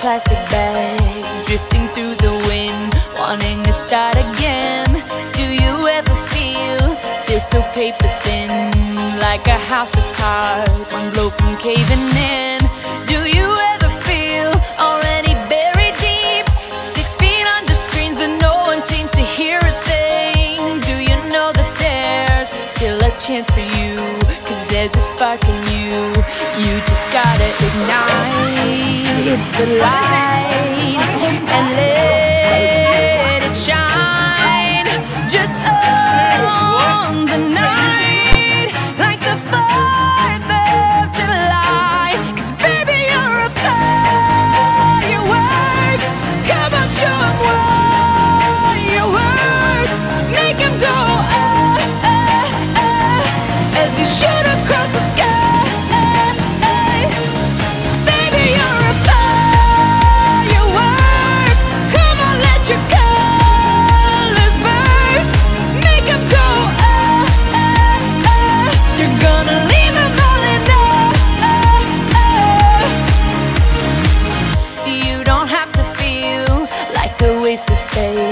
plastic bag, drifting through the wind, wanting to start again. Do you ever feel so paper thin, like a house of cards, one blow from caving in? Do you ever feel already buried deep, 6 feet under screens but no one seems to hear a thing? Do you know that there's still a chance for you, 'cause there's a spark in you. You just gotta ignite the light and let it shine, just on the night, like the 4th of July. 'Cause baby, you're a firework. Come on, show 'em what you're worth. Make 'em go as you shoot across the sky. Wasted space.